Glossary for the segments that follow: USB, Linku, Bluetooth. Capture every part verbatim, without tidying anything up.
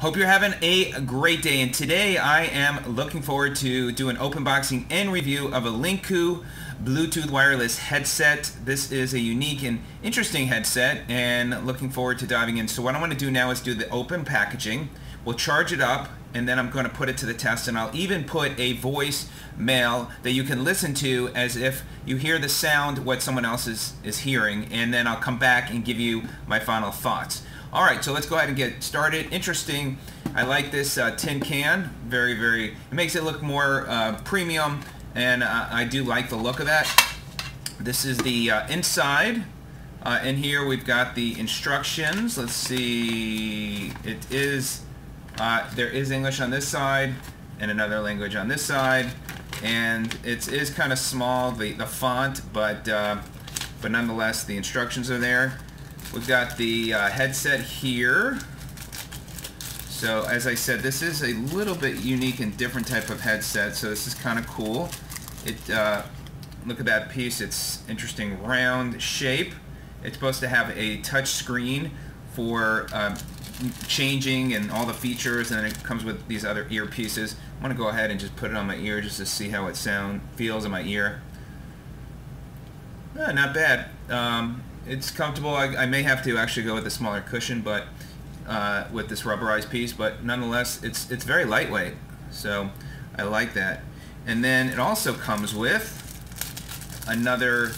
Hope you're having a great day, and today I am looking forward to doing open boxing and review of a Linku Bluetooth wireless headset. This is a unique and interesting headset, and looking forward to diving in. So what I want to do now is do the open packaging. We'll charge it up, and then I'm going to put it to the test, and I'll even put a voice mail that you can listen to as if you hear the sound what someone else is, is hearing, and then I'll come back and give you my final thoughts. All right, so let's go ahead and get started. Interesting. I like this uh, tin can. Very, very, it makes it look more uh, premium, and uh, I do like the look of that. This is the uh, inside. Uh, in here we've got the instructions. Let's see. It is, uh, there is English on this side and another language on this side. And it is kind of small, the, the font, but, uh, but nonetheless the instructions are there. We've got the uh, headset here. So as I said, this is a little bit unique and different type of headset, so this is kind of cool. It uh, look at that piece, it's interesting round shape. It's supposed to have a touch screen for uh, changing and all the features, and then it comes with these other earpieces. I'm gonna go ahead and just put it on my ear just to see how it sound feels in my ear. Eh, not bad. Um, It's comfortable. I, I may have to actually go with a smaller cushion, but uh, with this rubberized piece. But nonetheless, it's it's very lightweight, so I like that. And then it also comes with another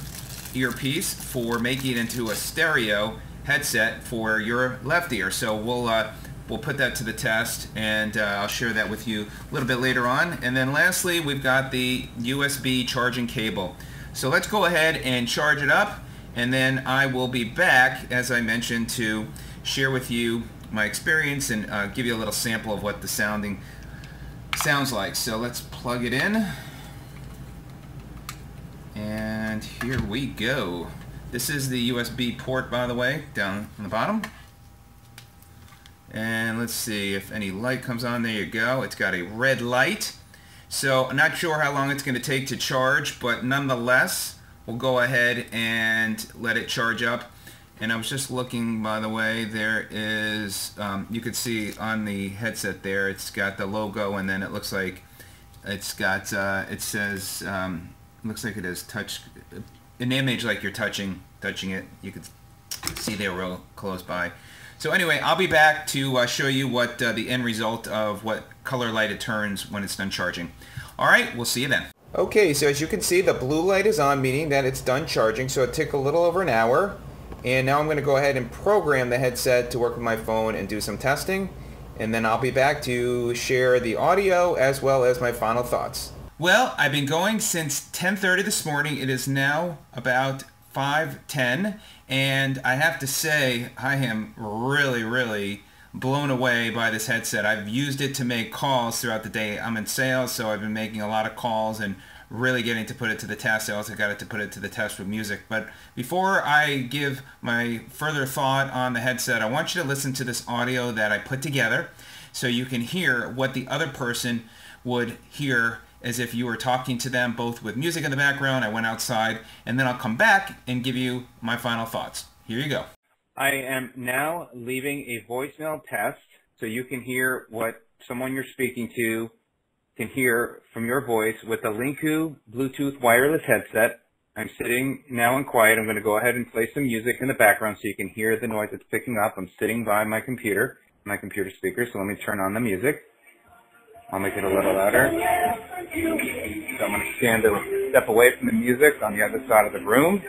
earpiece for making it into a stereo headset for your left ear. So we'll uh, we'll put that to the test, and uh, I'll share that with you a little bit later on. And then lastly, we've got the U S B charging cable. So let's go ahead and charge it up. And then I will be back, as I mentioned, to share with you my experience and uh, give you a little sample of what the sounding sounds like. So let's plug it in. And here we go. This is the U S B port, by the way, down on the bottom. And let's see if any light comes on. There you go. It's got a red light. So I'm not sure how long it's going to take to charge, but nonetheless, we'll go ahead and let it charge up. And I was just looking, by the way, there is, um, you could see on the headset there, it's got the logo, and then it looks like it's got, uh, it says, um, looks like it is touch, an image like you're touching, touching it. You could see there real close by. So anyway, I'll be back to uh, show you what uh, the end result of what color light it turns when it's done charging. All right, we'll see you then. Okay, so as you can see, the blue light is on, meaning that it's done charging, so it took a little over an hour. And now I'm going to go ahead and program the headset to work with my phone and do some testing. And then I'll be back to share the audio as well as my final thoughts. Well, I've been going since ten thirty this morning. It is now about five ten, and I have to say I am really, really blown away by this headset. I've used it to make calls throughout the day. I'm in sales, so I've been making a lot of calls and really getting to put it to the test. I also got it to put it to the test with music. But before I give my further thought on the headset, I want you to listen to this audio that I put together so you can hear what the other person would hear as if you were talking to them, both with music in the background. I went outside, and then I'll come back and give you my final thoughts. Here you go. I am now leaving a voicemail test so you can hear what someone you're speaking to can hear from your voice with the Linku Bluetooth wireless headset. I'm sitting now in quiet. I'm going to go ahead and play some music in the background so you can hear the noise it's picking up. I'm sitting by my computer, my computer speaker, so let me turn on the music. I'll make it a little louder. So I'm going to stand a step away from the music on the other side of the room.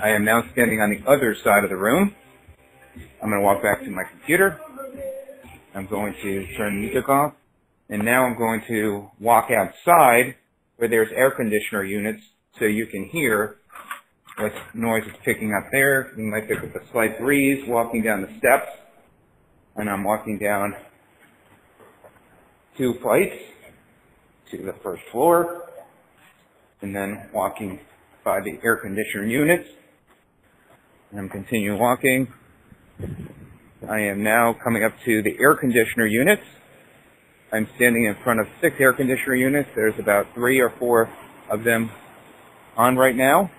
I am now standing on the other side of the room. I'm going to walk back to my computer. I'm going to turn the music off. And now I'm going to walk outside where there's air conditioner units so you can hear what noise is picking up there. You might pick up a slight breeze walking down the steps. And I'm walking down two flights to the first floor and then walking by the air conditioner units. And I'm continuing walking. I am now coming up to the air conditioner units. I'm standing in front of six air conditioner units. There's about three or four of them on right now.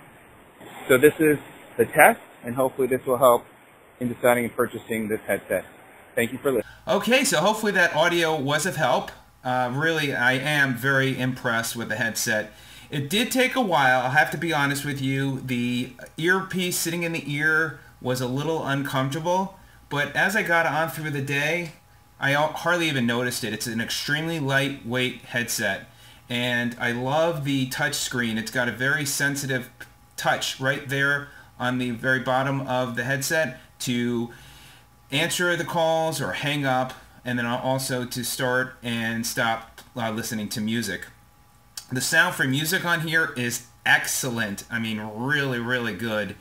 So this is the test, and hopefully this will help in deciding and purchasing this headset. Thank you for listening. Okay, so hopefully that audio was of help. Uh, really, I am very impressed with the headset. It did take a while, I'll have to be honest with you. The earpiece sitting in the ear was a little uncomfortable, but as I got on through the day, I hardly even noticed it. It's an extremely lightweight headset, and I love the touch screen. It's got a very sensitive touch right there on the very bottom of the headset to answer the calls or hang up, and then also to start and stop uh, listening to music. The sound for music on here is excellent. I mean, really, really good.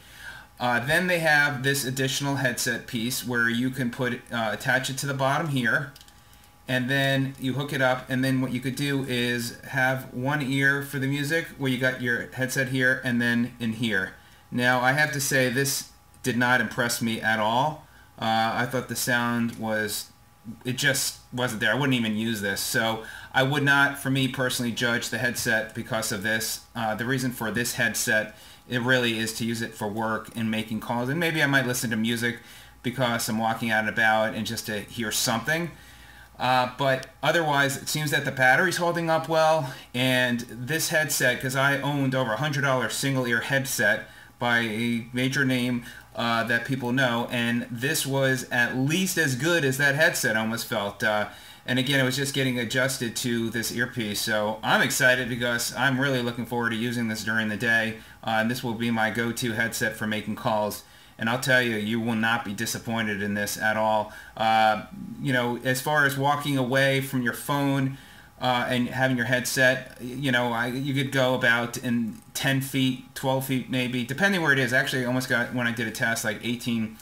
Uh, then they have this additional headset piece where you can put uh, attach it to the bottom here, and then you hook it up, and then what you could do is have one ear for the music where you got your headset here and then in here. Now I have to say this did not impress me at all. Uh, I thought the sound was, it just wasn't there. I wouldn't even use this. So I would not, for me personally, judge the headset because of this. Uh, the reason for this headset, it really is to use it for work and making calls. And maybe I might listen to music because I'm walking out and about and just to hear something. Uh, but otherwise, it seems that the battery's holding up well. And this headset, because I owned over a one hundred dollar single ear headset by a major name uh, that people know. And this was at least as good as that headset, I almost felt. Uh, and again, it was just getting adjusted to this earpiece. So I'm excited because I'm really looking forward to using this during the day. Uh, and this will be my go-to headset for making calls. And I'll tell you, you will not be disappointed in this at all. Uh, you know, as far as walking away from your phone uh, and having your headset, you know, I, you could go about in ten feet, twelve feet maybe, depending where it is. Actually, I almost got, when I did a test, like eighteen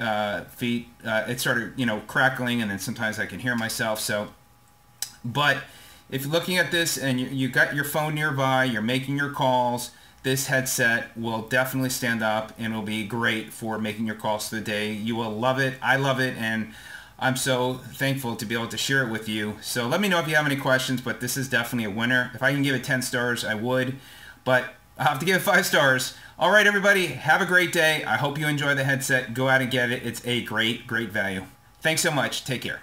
uh, feet. Uh, it started, you know, crackling, and then sometimes I can hear myself. So, but if you're looking at this and you, you got your phone nearby, you're making your calls, this headset will definitely stand up and will be great for making your calls through the day. You will love it. I love it, and I'm so thankful to be able to share it with you. So let me know if you have any questions, but this is definitely a winner. If I can give it ten stars, I would, but I'll have to give it five stars. All right, everybody, have a great day. I hope you enjoy the headset. Go out and get it. It's a great, great value. Thanks so much. Take care.